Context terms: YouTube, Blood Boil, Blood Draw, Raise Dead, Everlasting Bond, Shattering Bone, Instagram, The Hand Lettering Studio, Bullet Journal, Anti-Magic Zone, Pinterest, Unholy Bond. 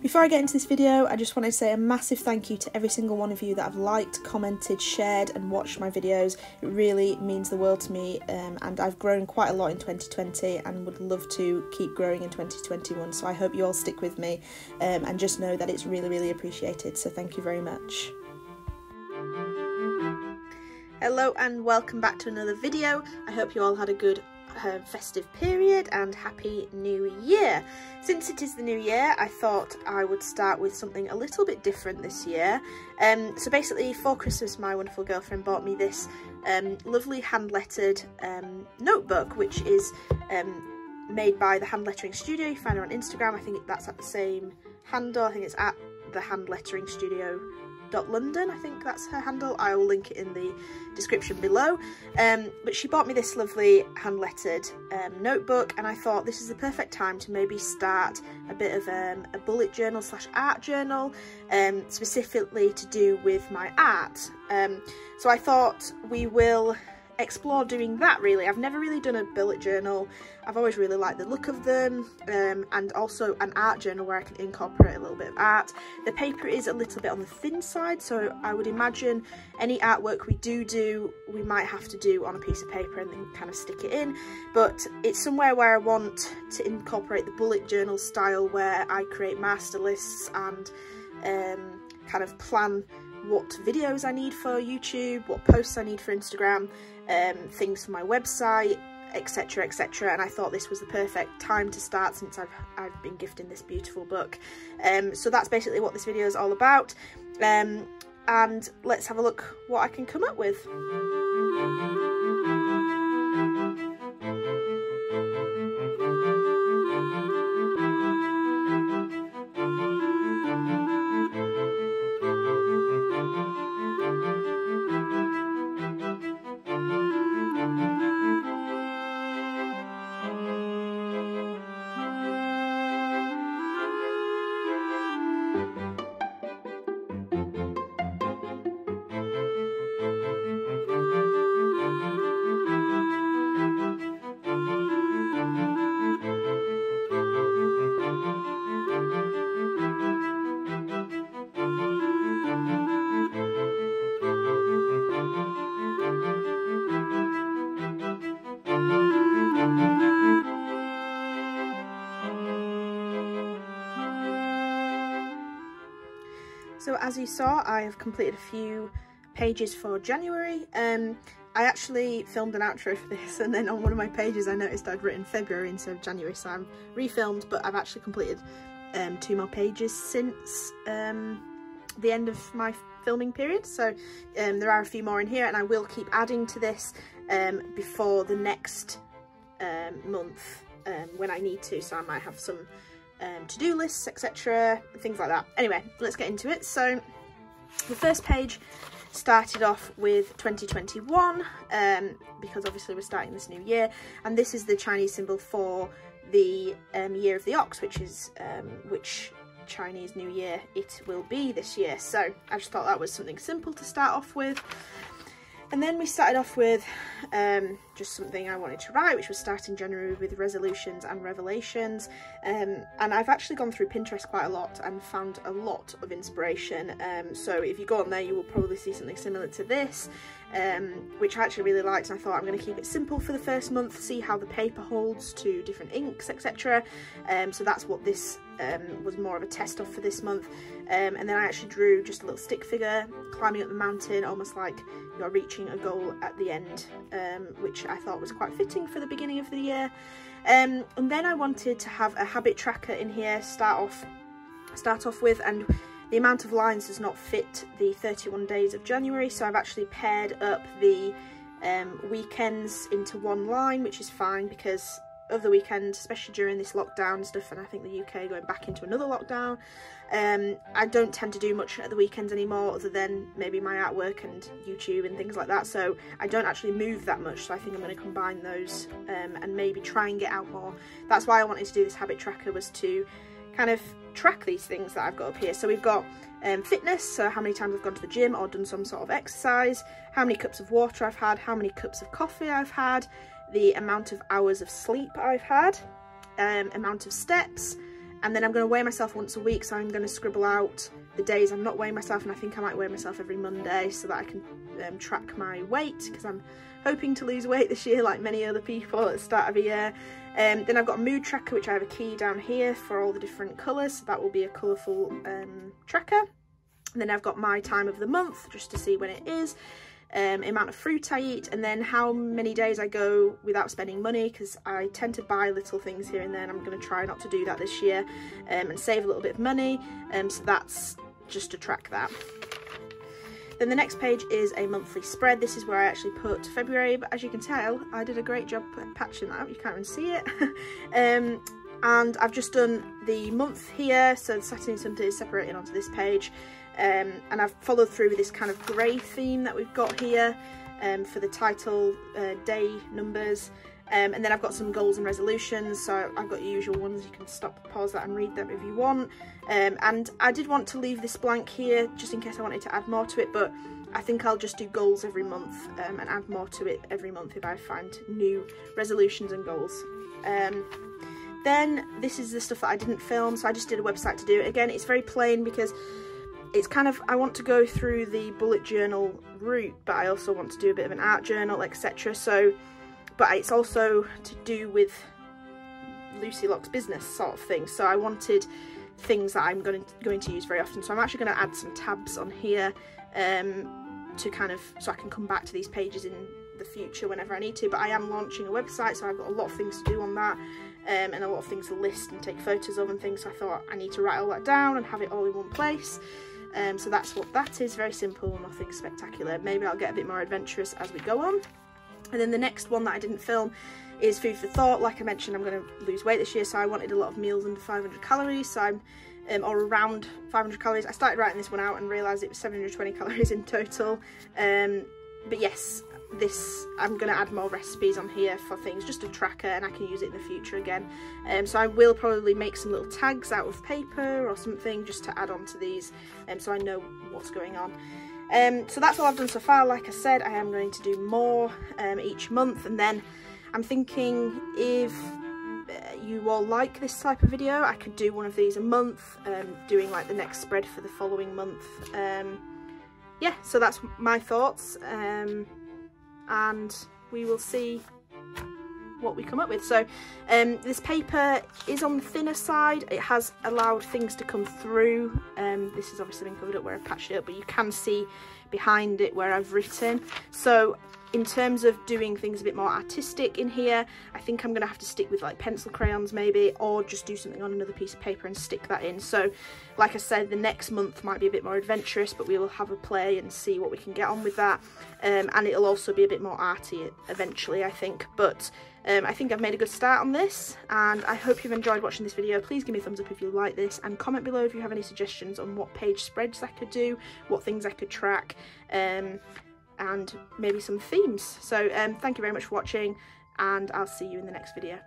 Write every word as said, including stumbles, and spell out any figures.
Before I get into this video, I just want to say a massive thank you to every single one of you that have liked, commented, shared and watched my videos. It really means the world to me, um, and I've grown quite a lot in twenty twenty and would love to keep growing in twenty twenty-one, so I hope you all stick with me, um, and just know that it's really, really appreciated, so thank you very much. Hello and welcome back to another video. I hope you all had a good Um, festive period and happy new year. Since it is the new year, I thought I would start with something a little bit different this year. Um, so basically for Christmas my wonderful girlfriend bought me this um, lovely hand lettered um, notebook, which is um, made by The Hand Lettering Studio. You find her on Instagram, I think that's at the same handle, I think it's at The Hand Lettering Studio London, I think that's her handle. I will link it in the description below. Um, but she bought me this lovely hand lettered um, notebook, and I thought this is the perfect time to maybe start a bit of um, a bullet journal slash art journal, um, specifically to do with my art. Um, so I thought we will explore doing that. Really, I've never really done a bullet journal. I've always really liked the look of them, um, and also an art journal where I can incorporate a little bit of art. The paper is a little bit on the thin side, so I would imagine any artwork we do do we might have to do on a piece of paper and then kind of stick it in, but it's somewhere where I want to incorporate the bullet journal style where I create master lists and um, kind of plan what videos I need for YouTube, what posts I need for Instagram, um, things for my website, etc, etc. And I thought this was the perfect time to start since I've, I've been gifted this beautiful book. Um, so that's basically what this video is all about, um, and let's have a look what I can come up with. So as you saw, I have completed a few pages for January. Um, I actually filmed an outro for this, and then on one of my pages I noticed I'd written February instead of January, so I'm refilmed, but I've actually completed um, two more pages since um, the end of my filming period, so um, there are a few more in here, and I will keep adding to this um, before the next um, month um, when I need to, so I might have some Um, to-do lists, etc, things like that. Anyway, let's get into it. So the first page started off with twenty twenty-one, um, because obviously we're starting this new year, and this is the Chinese symbol for the um, year of the ox, which is um, which Chinese New Year it will be this year. So I just thought that was something simple to start off with. And then we started off with um, just something I wanted to write, which was starting January with resolutions and revelations. Um, and I've actually gone through Pinterest quite a lot and found a lot of inspiration. Um, so if you go on there, you will probably see something similar to this, um, which I actually really liked. And I thought I'm going to keep it simple for the first month, see how the paper holds to different inks, et cetera. Um, so that's what this um, was more of a test of for this month. Um, and then I actually drew just a little stick figure climbing up the mountain, almost like you're reaching a goal at the end, um, which I thought was quite fitting for the beginning of the year. Um, and then I wanted to have a habit tracker in here, start off start off with, and the amount of lines does not fit the thirty-one days of January, so I've actually paired up the um, weekends into one line, which is fine because of the weekend, especially during this lockdown stuff, and I think the U K going back into another lockdown, um, I don't tend to do much at the weekends anymore other than maybe my artwork and YouTube and things like that, so I don't actually move that much, so I think I'm going to combine those um, and maybe try and get out more. That's why I wanted to do this habit tracker, was to kind of track these things that I've got up here. So we've got um, fitness, so how many times I've gone to the gym or done some sort of exercise, how many cups of water I've had, how many cups of coffee I've had, the amount of hours of sleep I've had, um, amount of steps, And then I'm going to weigh myself once a week, so I'm going to scribble out the days I'm not weighing myself, and I think I might weigh myself every Monday so that I can um, track my weight, because I'm hoping to lose weight this year like many other people at the start of the year. Um, then I've got a mood tracker, which I have a key down here for all the different colours, so that will be a colourful um, tracker. And then I've got my time of the month, just to see when it is. Um, amount of fruit I eat, and then how many days I go without spending money, because I tend to buy little things here and there, and I'm going to try not to do that this year, um, and save a little bit of money, um, so that's just to track that. Then the next page is a monthly spread. This is where I actually put February, but as you can tell, I did a great job patching that out, you can't even see it. um, and I've just done the month here, so Saturday and Sunday is separated onto this page. Um, and I've followed through with this kind of grey theme that we've got here um, for the title, uh, day numbers, um, and then I've got some goals and resolutions, so I've got your usual ones. You can stop, pause that and read them if you want, um, and I did want to leave this blank here just in case I wanted to add more to it, but I think I'll just do goals every month um, and add more to it every month if I find new resolutions and goals. Um, then this is the stuff that I didn't film, so I just did a website to do it. Again, it's very plain because it's kind of, I want to go through the bullet journal route, but I also want to do a bit of an art journal, et cetera. So, but it's also to do with Lucy Locke's business sort of thing. So I wanted things that I'm going to, going to use very often. So I'm actually going to add some tabs on here um, to kind of, so I can come back to these pages in the future whenever I need to. But I am launching a website, so I've got a lot of things to do on that. Um, and a lot of things to list and take photos of and things. So I thought I need to write all that down and have it all in one place. Um, so that's what that is, very simple, nothing spectacular. Maybe I'll get a bit more adventurous as we go on. And then the next one that I didn't film is food for thought. Like I mentioned, I'm going to lose weight this year, so I wanted a lot of meals under five hundred calories, so I'm um, or around five hundred calories. I started writing this one out and realised it was seven hundred twenty calories in total. Um, but yes, this, I'm going to add more recipes on here for things, just a tracker, and I can use it in the future again. Um, so I will probably make some little tags out of paper or something just to add on to these, um, so I know what's going on. Um, so that's all I've done so far. Like I said, I am going to do more um, each month, and then I'm thinking if you all like this type of video, I could do one of these a month, um, doing like the next spread for the following month. Um, yeah, so that's my thoughts. Um, and we will see what we come up with. So um, this paper is on the thinner side. It has allowed things to come through. Um, this has obviously been covered up where I've patched it up, but you can see behind it where I've written. So in terms of doing things a bit more artistic in here, I think I'm going to have to stick with like pencil crayons maybe, or just do something on another piece of paper and stick that in. So like I said, the next month might be a bit more adventurous, but we will have a play and see what we can get on with that. Um, and it'll also be a bit more arty eventually, I think. But um, I think I've made a good start on this, and I hope you've enjoyed watching this video. Please give me a thumbs up if you like this, and comment below if you have any suggestions on what page spreads I could do, what things I could track, um, and maybe some themes. So um, thank you very much for watching, and I'll see you in the next video.